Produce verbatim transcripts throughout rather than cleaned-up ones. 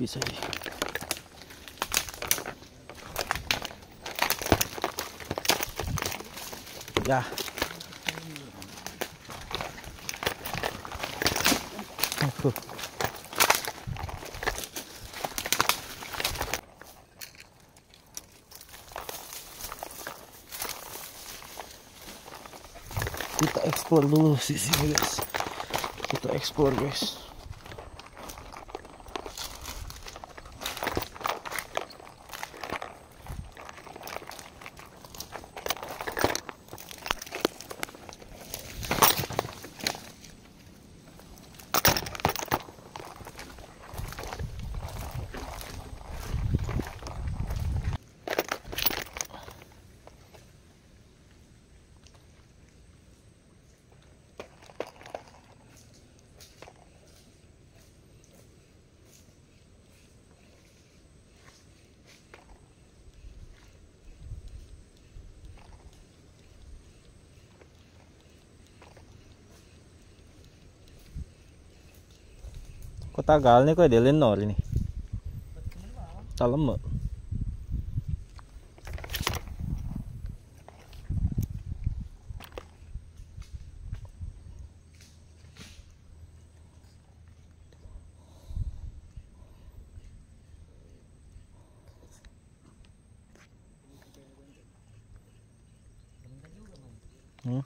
bisa ini. Ya. Aduh. Kita explore dulu sisi ini, guys. Kita explore, guys. Tagal ni ko ay dilin nol ini. Talam mo. Hmm.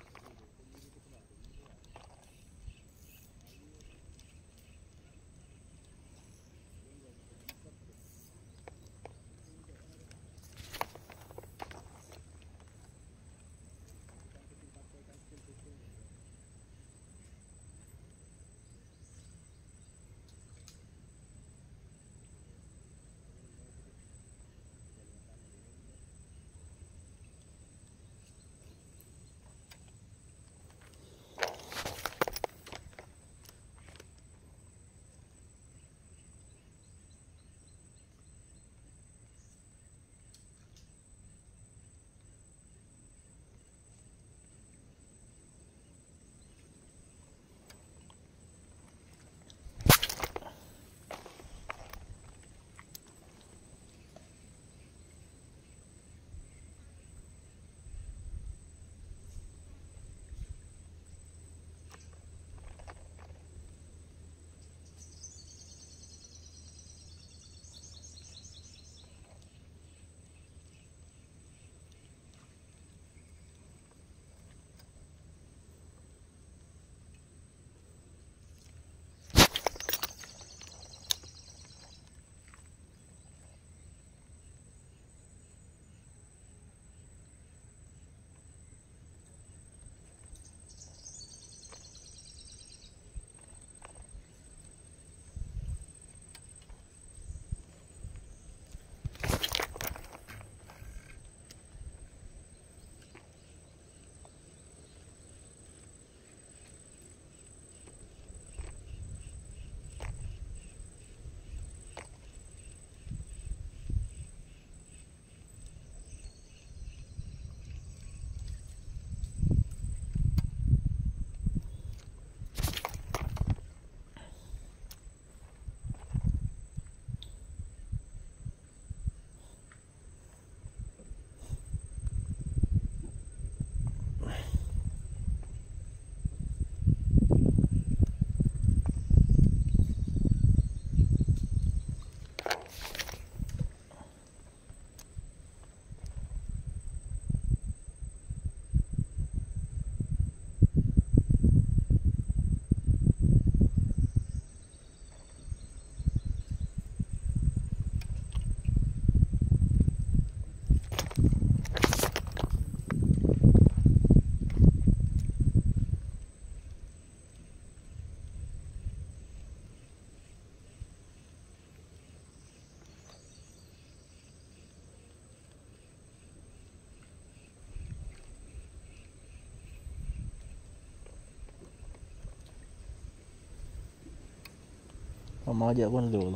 Mamaja pun dulu.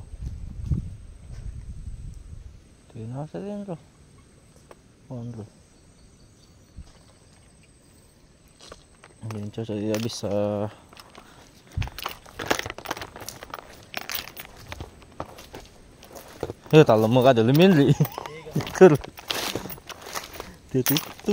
Tinggal sering tu, pun tu. Mungkin cocok tidak bisa. Ya talo mo kada liminli. Ikur. Tititu.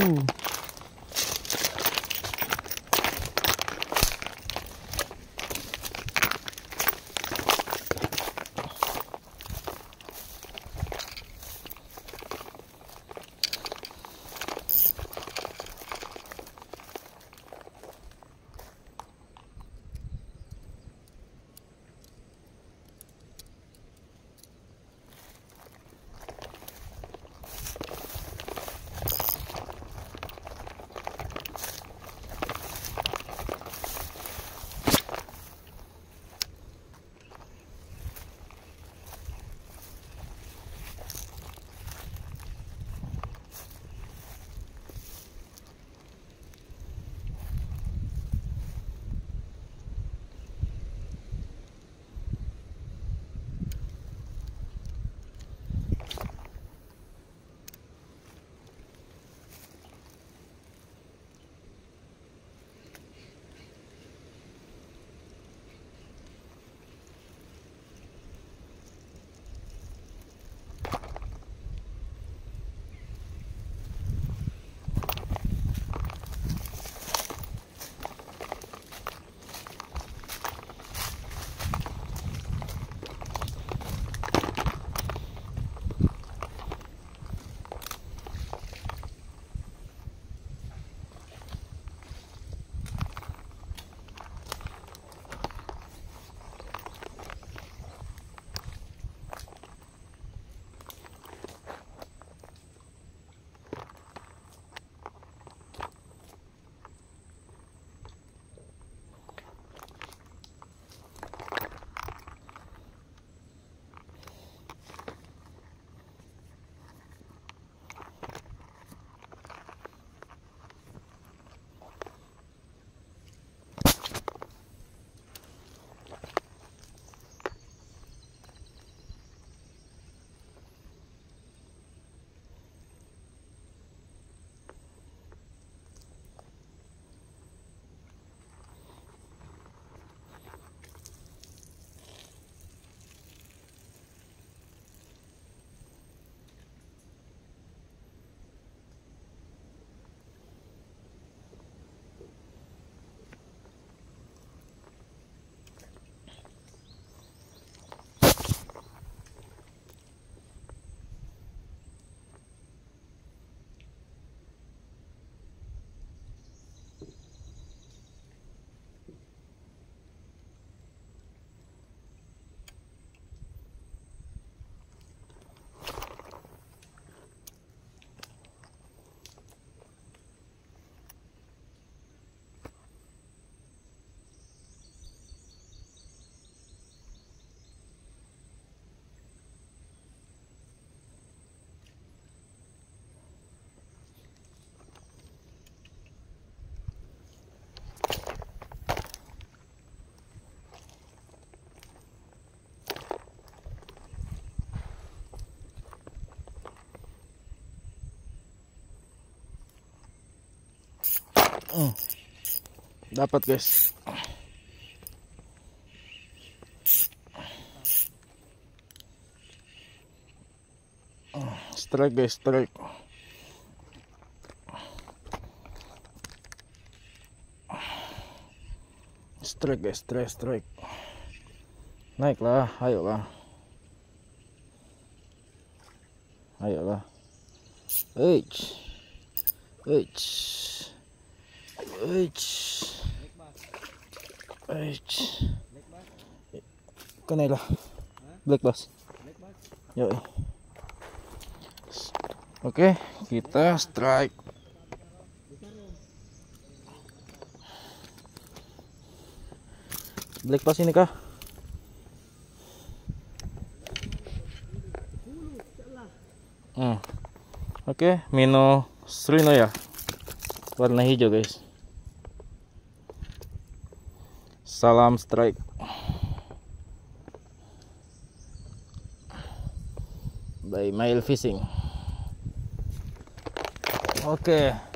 Oh. Dapat guys. Oh, strike guys, strike. Strike guys, strike, strike. Naiklah, ayolah. Ayolah. Eits. Eits. Eits. Eits. Cái này là black bass. Rồi. Ok, kita strike. Black bass ini kah? Hmm. Oke, okay. Mino Tsurinoya. Warna hijau, guys. Salam strike. By Mael Fishing. Oke. Okay.